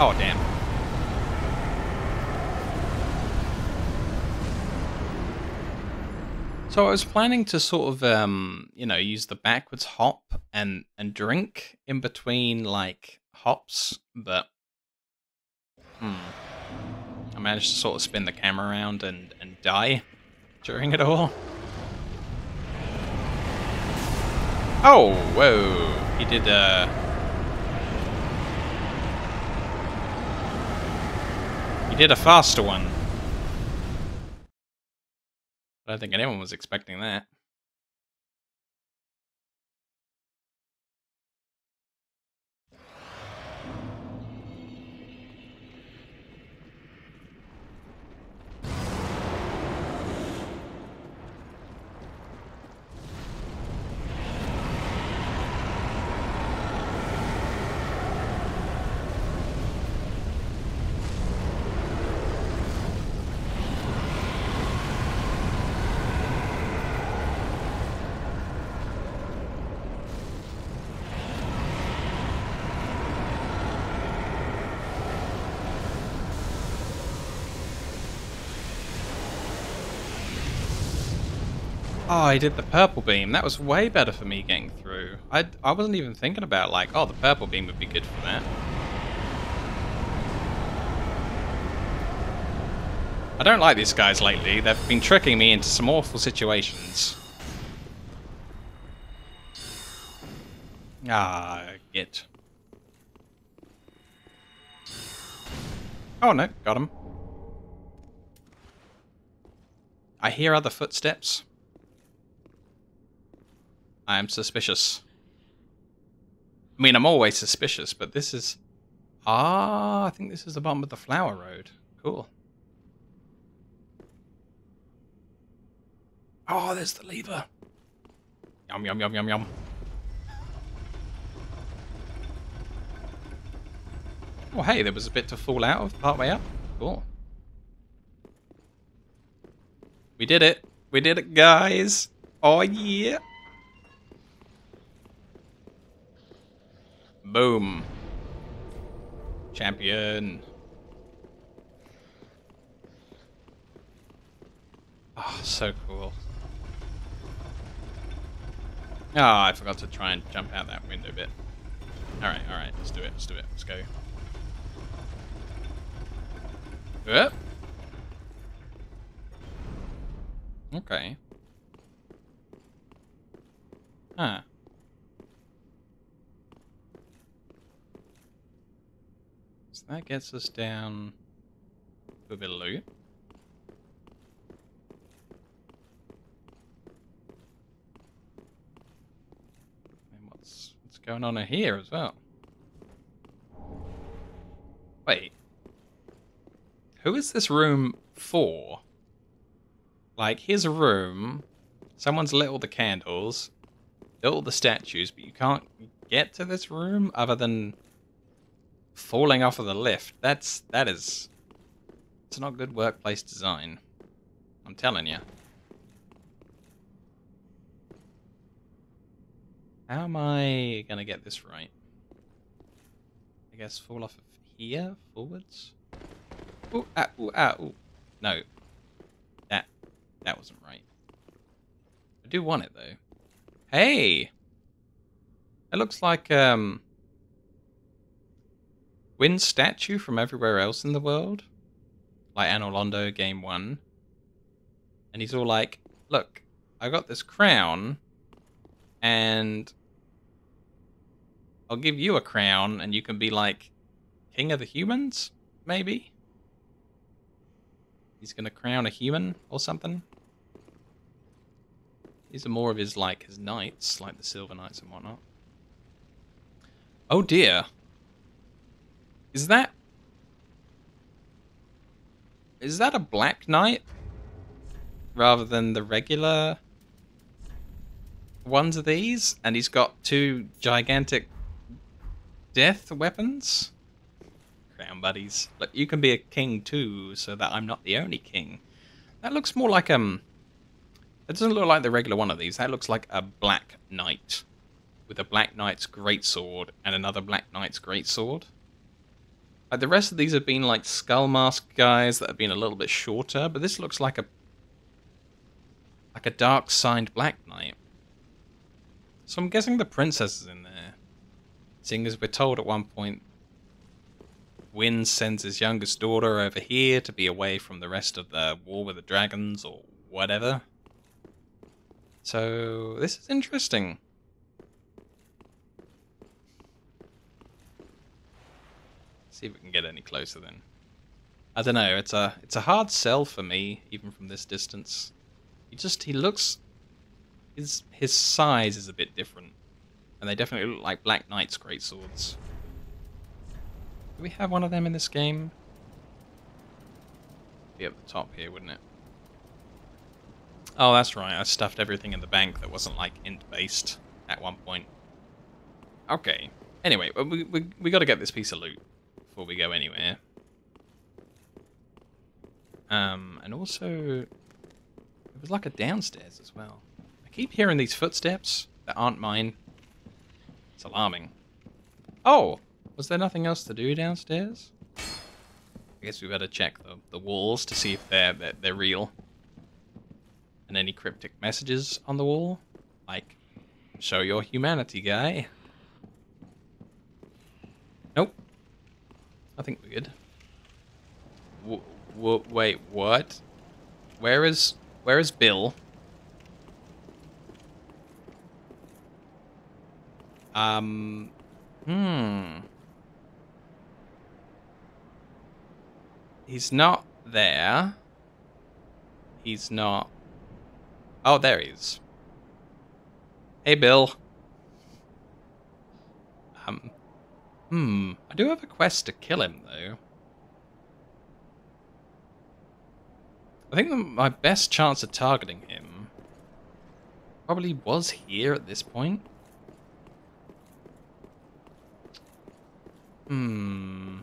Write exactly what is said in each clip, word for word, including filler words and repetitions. Oh, damn. So I was planning to sort of, um, you know, use the backwards hop and, and drink in between, like, hops, but hmm, I managed to sort of spin the camera around and, and die during it all. Oh, whoa. He did, uh... he did a faster one. I don't think anyone was expecting that. Oh, I did the purple beam. That was way better for me getting through. I, I wasn't even thinking about, like, oh, the purple beam would be good for that. I don't like these guys lately. They've been tricking me into some awful situations. Ah, git. Oh, no. Got him. I hear other footsteps. I am suspicious. I mean, I'm always suspicious, but this is... Ah, I think this is the bottom of the flower road. Cool. Oh, there's the lever. Yum, yum, yum, yum, yum. Oh, hey, there was a bit to fall out of partway up. Cool. We did it. We did it, guys. Oh, yeah. Boom. Champion. Oh, so cool. Oh, I forgot to try and jump out that window bit. Alright, alright, let's do it, let's do it, let's go. Yep. Okay. Huh. That gets us down to a bit of loot. And what's what's going on in here as well? Wait. Who is this room for? Like, here's a room. Someone's lit all the candles, lit all the statues, but you can't get to this room other than falling off of the lift. That's, that is, it's not good workplace design. I'm telling you. How am I going to get this right? I guess fall off of here, forwards. Ooh, ah, ooh, ah, ooh. No. That, that wasn't right. I do want it though. Hey! It looks like, um... Gwyn's statue from everywhere else in the world, like Anor Londo game one, and he's all like, look, I got this crown and I'll give you a crown and you can be like king of the humans, maybe? He's gonna crown a human or something. These are more of his, like, his knights, like the silver knights and whatnot. Oh dear. Is that... Is that a Black Knight? Rather than the regular ones of these? And he's got two gigantic death weapons? Crown buddies. Look, you can be a king too, so that I'm not the only king. That looks more like, um... It doesn't look like the regular one of these. That looks like a Black Knight. With a Black Knight's Greatsword and another Black Knight's Greatsword. Like the rest of these have been like skull mask guys that have been a little bit shorter, but this looks like a like a dark signed Black Knight. So I'm guessing the princess is in there, seeing as we're told at one point Gwyn sends his youngest daughter over here to be away from the rest of the war with the dragons or whatever. So this is interesting. See if we can get any closer then. I don't know, it's a it's a hard sell for me, even from this distance. He just he looks his his size is a bit different. And they definitely look like Black Knight's Greatswords. Do we have one of them in this game? Be up the top here, wouldn't it? Oh, that's right, I stuffed everything in the bank that wasn't like int based at one point. Okay. Anyway, we we we gotta get this piece of loot before we go anywhere. Um, and also, it was like a downstairs as well. I keep hearing these footsteps that aren't mine. It's alarming. Oh, was there nothing else to do downstairs? I guess we better check the, the walls to see if they're, they're, they're real. And any cryptic messages on the wall? Like, show your humanity, guy. Nope. I think we're good. W w wait, what? Where is where is Bill? Um. Hmm. He's not there. He's not. Oh, there he is. Hey, Bill. Um. Hmm, I do have a quest to kill him, though. I think the, my best chance of targeting him probably was here at this point. Hmm.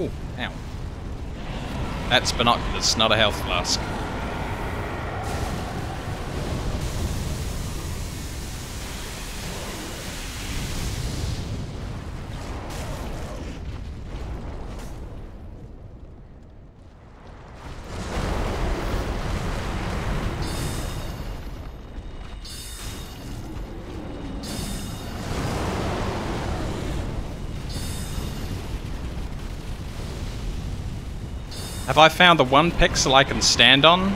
Ooh, ow. That's binoculars, not a health flask. Have I found the one pixel I can stand on?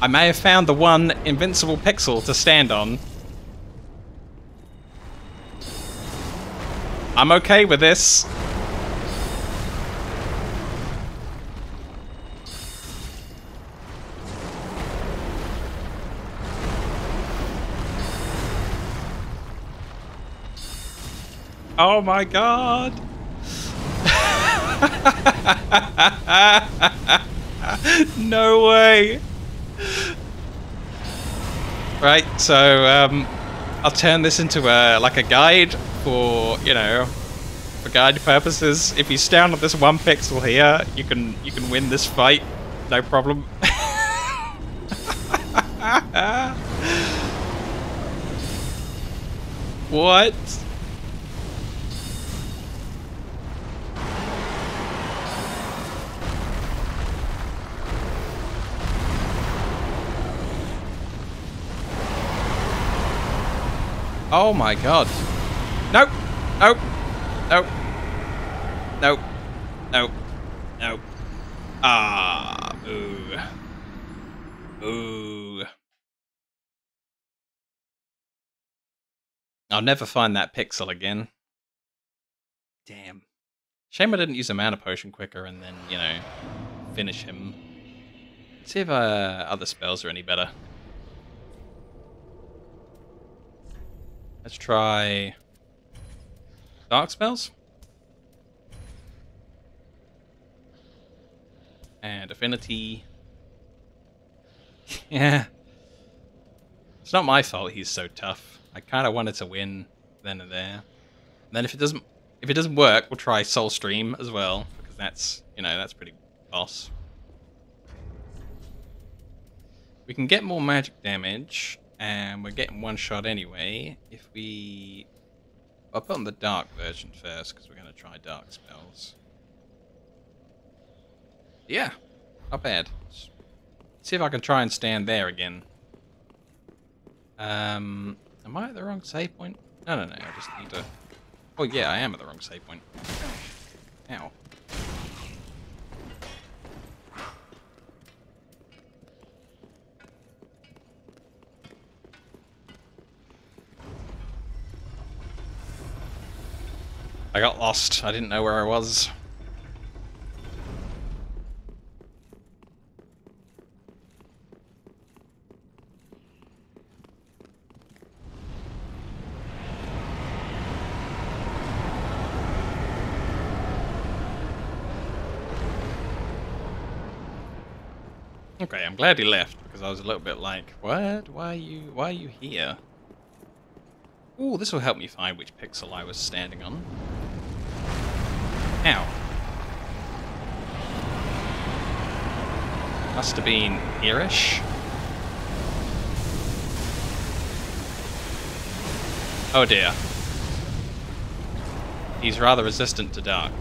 I may have found the one invincible pixel to stand on. I'm okay with this. Oh my god! No way! Right, so um, I'll turn this into a like a guide for, you know, for guide purposes. If you stand on this one pixel here, you can you can win this fight, no problem. What? Oh my god. Nope. Nope. Nope. Nope. Nope. Nope. Ah, boo. Boo. I'll never find that pixel again. Damn. Shame I didn't use a mana potion quicker and then, you know, finish him. Let's see if uh, other spells are any better. Let's try dark spells and affinity. Yeah, it's not my fault he's so tough. I kind of wanted to win then and there. And then if it doesn't, if it doesn't work, we'll try Soul Stream as well, because that's, you know, that's pretty boss. We can get more magic damage, and we're getting one shot anyway. If we, I'll put on the dark version first, because we're going to try dark spells. Yeah, not bad. Let's see if I can try and stand there again. Um, am I at the wrong save point? No, no, no, I just need to... Oh yeah, I am at the wrong save point. Ow. I got lost. I didn't know where I was. Okay, I'm glad he left, because I was a little bit like, what? Why are you, why are you here? Ooh, this will help me find which pixel I was standing on. Ow. Must have been here-ish. Oh dear. He's rather resistant to dark.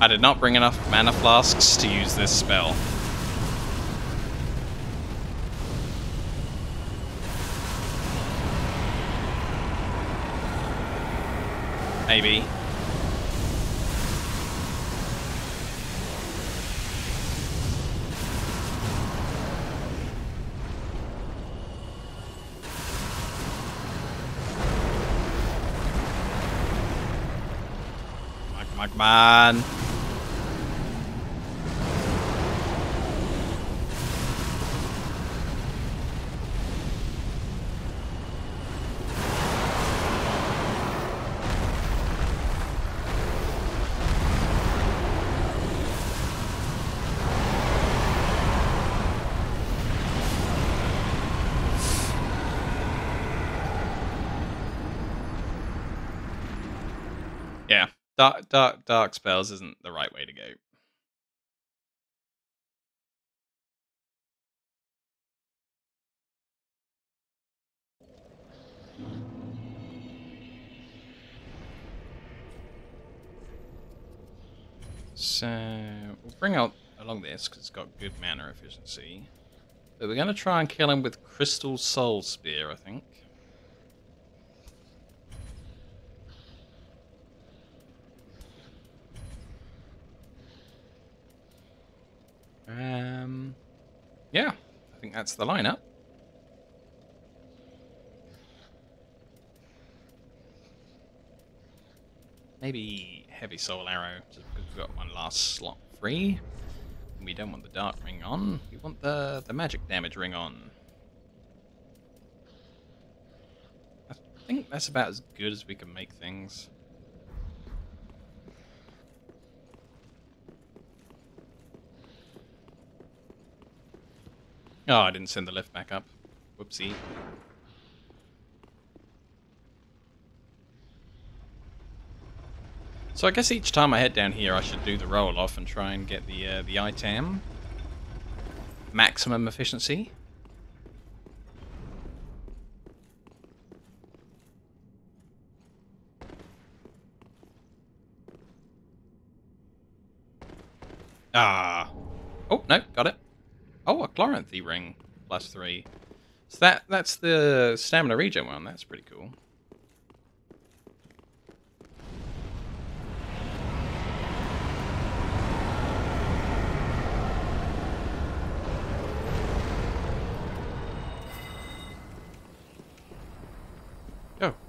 I did not bring enough mana flasks to use this spell. Maybe. Come on, come on, come on. Dark, dark, dark spells isn't the right way to go. So we'll bring out along this because it's got good mana efficiency. But we're going to try and kill him with Crystal Soul Spear, I think. Um, yeah, I think that's the lineup. Maybe heavy soul arrow, just because we've got one last slot free. We don't want the dark ring on. We want the the magic damage ring on. I think that's about as good as we can make things. Oh, I didn't send the lift back up. Whoopsie. So I guess each time I head down here, I should do the roll off and try and get the uh, the item maximum efficiency. Ah. Oh no, got it. Oh, a Cloranthi ring, plus three. So that that's the stamina regen one. That's pretty cool.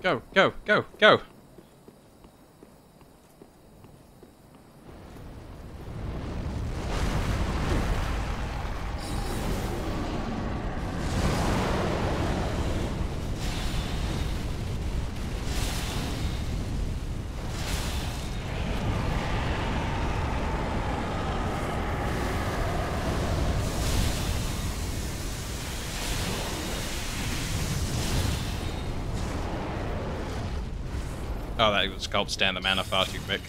Go, go, go, go, go. Oh, that sculpts down the mana far too quick.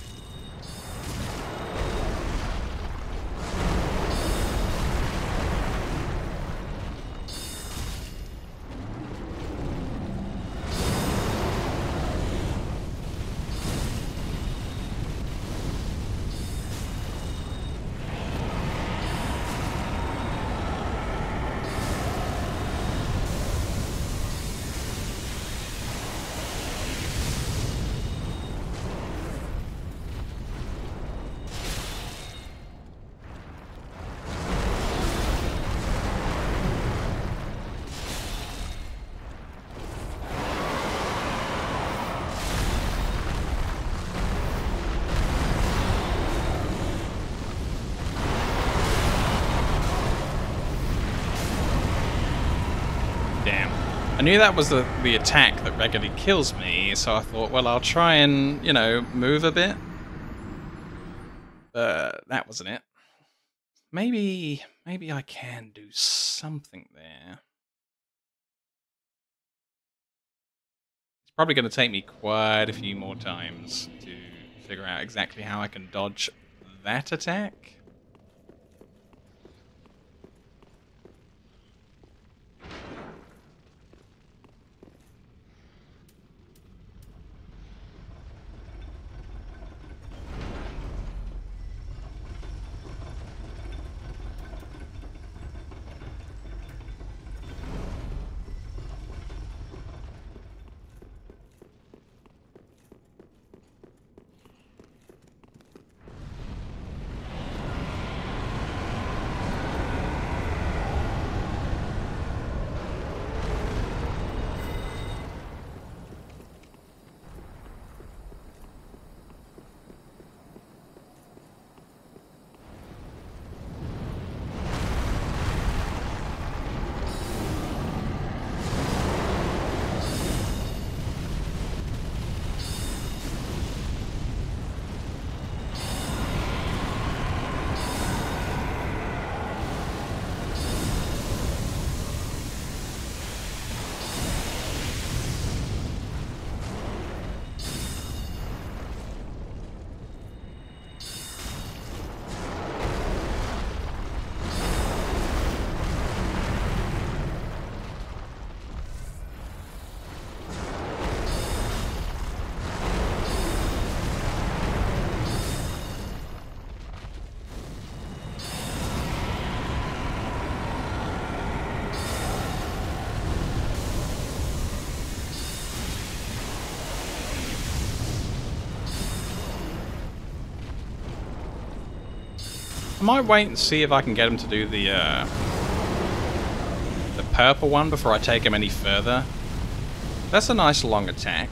I knew that was the, the attack that regularly kills me, so I thought, well, I'll try and, you know, move a bit. But that wasn't it. Maybe, maybe I can do something there. It's probably going to take me quite a few more times to figure out exactly how I can dodge that attack. I might wait and see if I can get him to do the uh, the purple one before I take him any further. That's a nice long attack.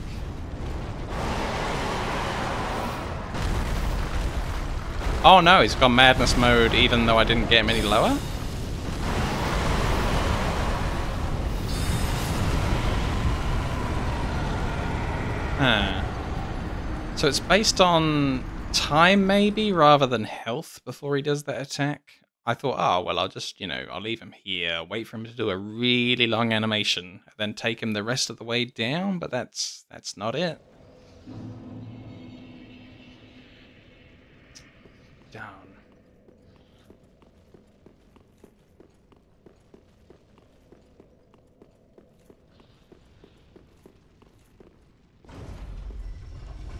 Oh no, he's gone madness mode even though I didn't get him any lower. Huh. So it's based on time maybe rather than health before he does that attack. I thought, oh well, I'll just, you know, I'll leave him here, wait for him to do a really long animation, and then take him the rest of the way down, but that's that's not it. Down.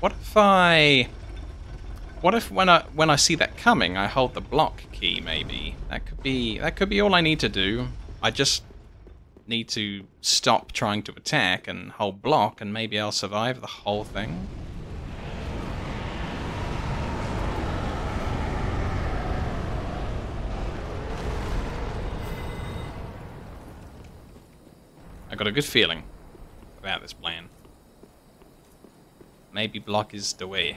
What if I What if when I when I see that coming, I hold the block key? Maybe that could be that could be all I need to do. I just need to stop trying to attack and hold block, and maybe I'll survive the whole thing. I got a good feeling about this plan. Maybe block is the way.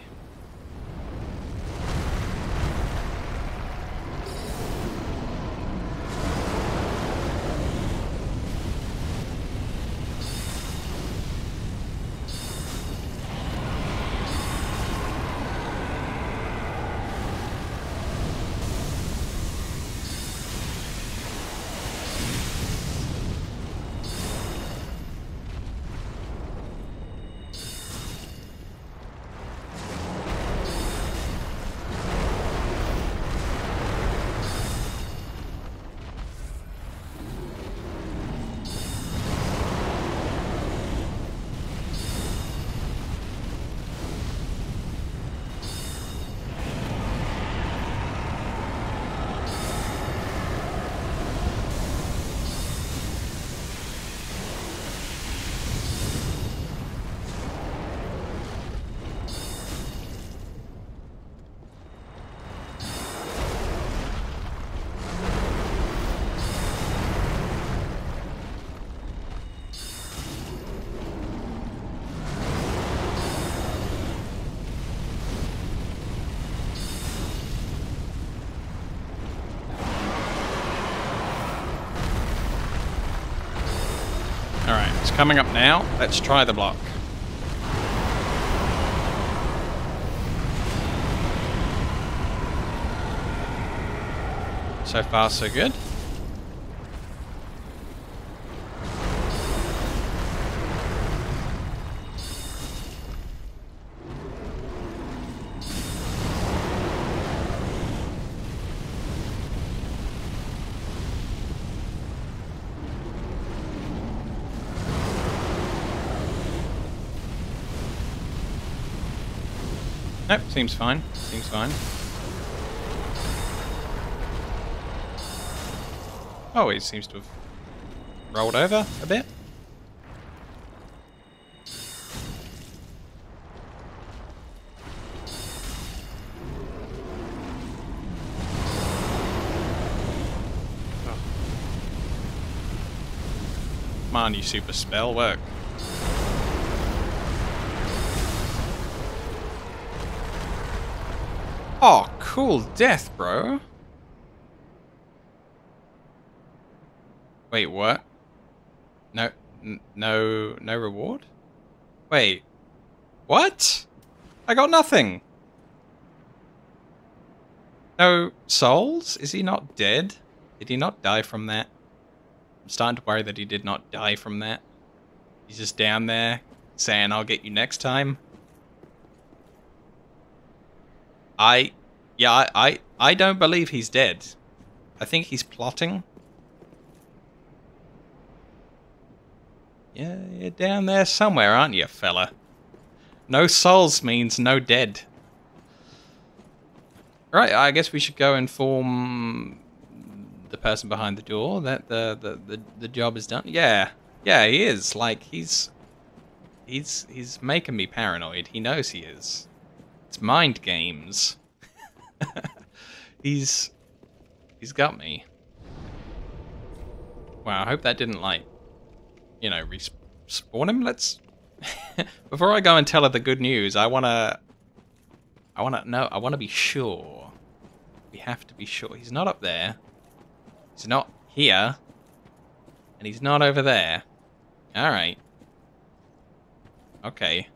coming up now. Let's try the block. So far, so good. Nope, seems fine. Seems fine. Oh, he seems to have rolled over a bit. Oh. Come on, you super spell, work. Oh, cool death, bro. Wait, what? No, n no, no reward? Wait, what? I got nothing. No souls? Is he not dead? Did he not die from that? I'm starting to worry that he did not die from that. He's just down there saying, I'll get you next time. I, yeah, I, I, I don't believe he's dead. I think he's plotting. Yeah, you're down there somewhere, aren't you, fella? No souls means no dead. Right, I guess we should go inform the person behind the door that the, the, the, the job is done. Yeah, yeah, he is. Like, he's, he's, he's making me paranoid. He knows he is. Mind games. he's he's got me. Wow, I hope that didn't, like, you know, respawn him. Let's before I go and tell her the good news, I wanna I wanna no, I wanna be sure. We have to be sure. He's not up there. He's not here. And he's not over there. Alright. Okay.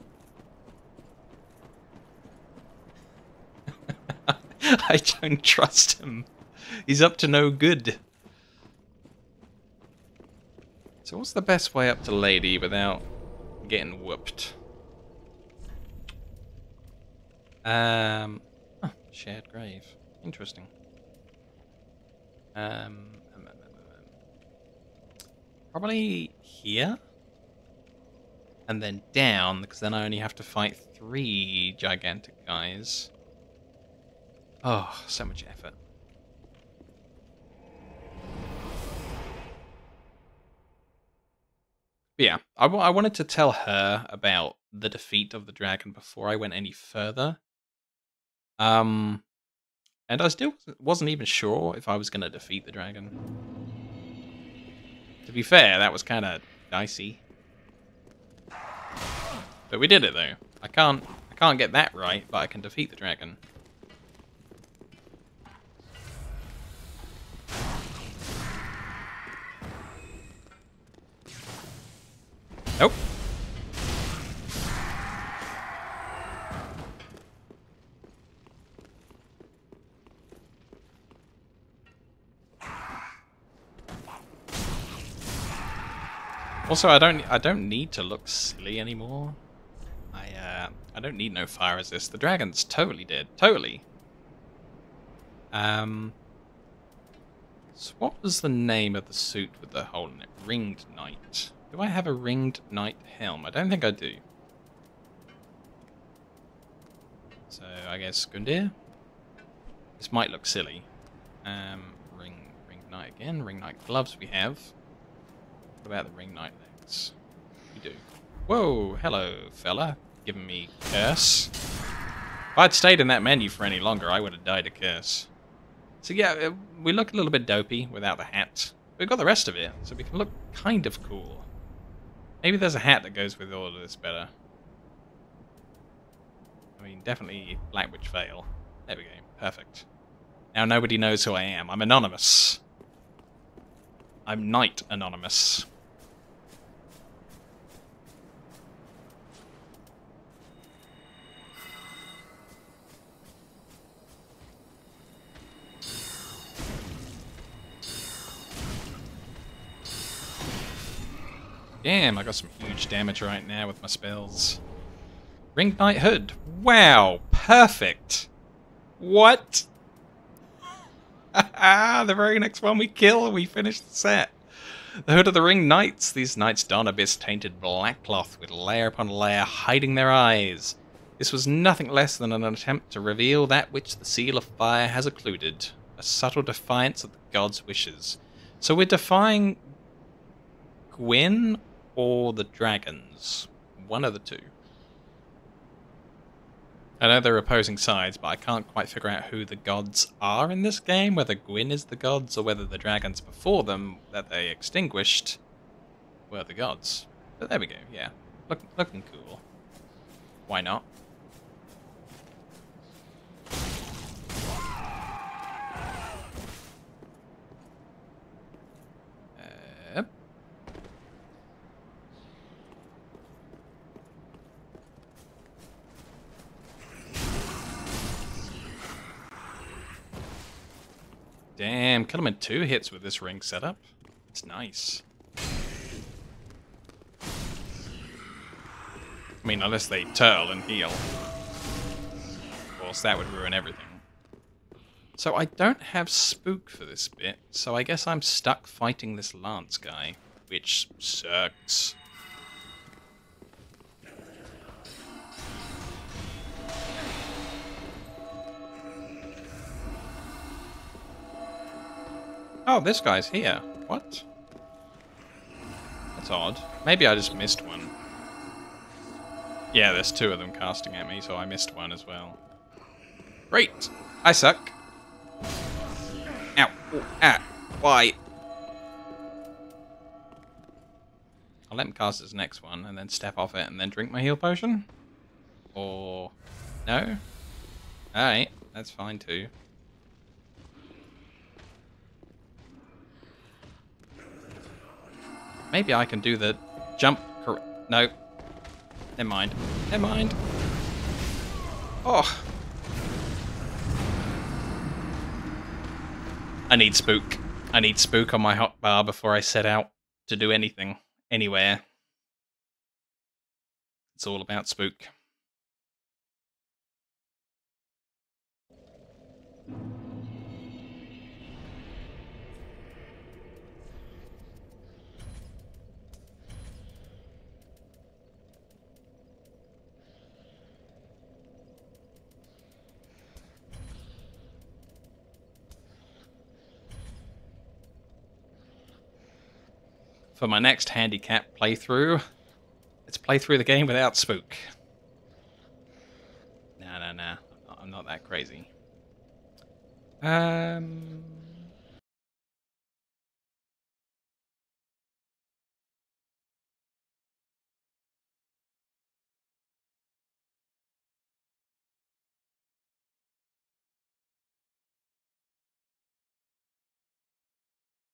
I don't trust him. He's up to no good. So what's the best way up to Lady without getting whooped? Um, oh, shared grave. Interesting. Um, probably here. And then down, because then I only have to fight three gigantic guys. Oh, so much effort. But yeah, I, w I wanted to tell her about the defeat of the dragon before I went any further. Um, and I still wasn't even sure if I was going to defeat the dragon. To be fair, that was kind of dicey. But we did it though. I can't, I can't get that right, but I can defeat the dragon. Nope. Also, I don't I don't need to look silly anymore. I uh I don't need no fire resist. The dragon's totally dead. Totally. Um So what was the name of the suit with the hole in it? Ringed Knight. Do I have a Ringed Knight helm? I don't think I do. So, I guess Gundir. This might look silly. Um, ring, ring Knight again. Ring Knight gloves we have. What about the Ring Knight legs? We do. Whoa, hello, fella. Giving me curse. If I'd stayed in that menu for any longer, I would have died a curse. So yeah, we look a little bit dopey without the hat. We've got the rest of it, so we can look kind of cool. Maybe there's a hat that goes with all of this better. I mean, definitely Blackwitch Veil. There we go. Perfect. Now nobody knows who I am. I'm anonymous. I'm Knight Anonymous. Damn, I got some huge damage right now with my spells. Ringed Knight Hood. Wow, perfect. What? The very next one we kill, we finish the set. The Hood of the Ringed Knights. These knights don a best tainted black cloth with layer upon layer hiding their eyes. This was nothing less than an attempt to reveal that which the Seal of Fire has occluded. A subtle defiance of the gods' wishes. So we're defying Gwyn or the dragons. One of the two. I know they're opposing sides, but I can't quite figure out who the gods are in this game. Whether Gwyn is the gods or whether the dragons before them that they extinguished were the gods. But there we go, yeah. Look, looking cool. Why not? Damn, kill him in two hits with this ring setup. It's nice. I mean, unless they turtle and heal. Of course, that would ruin everything. So I don't have spook for this bit, so I guess I'm stuck fighting this lance guy, which sucks. Oh, this guy's here. What? That's odd. Maybe I just missed one. Yeah, there's two of them casting at me, so I missed one as well. Great! I suck. Ow. Ooh, ah. Why? I'll let him cast his next one, and then step off it, and then drink my heal potion? Or... no? Alright, that's fine too. Maybe I can do the jump correct. No. Never mind. Never mind. Oh. I need spook. I need spook on my hotbar before I set out to do anything. Anywhere. It's all about spook. For my next handicap playthrough, let's play through the game without spook. Nah, nah, nah. I'm not that crazy. Um...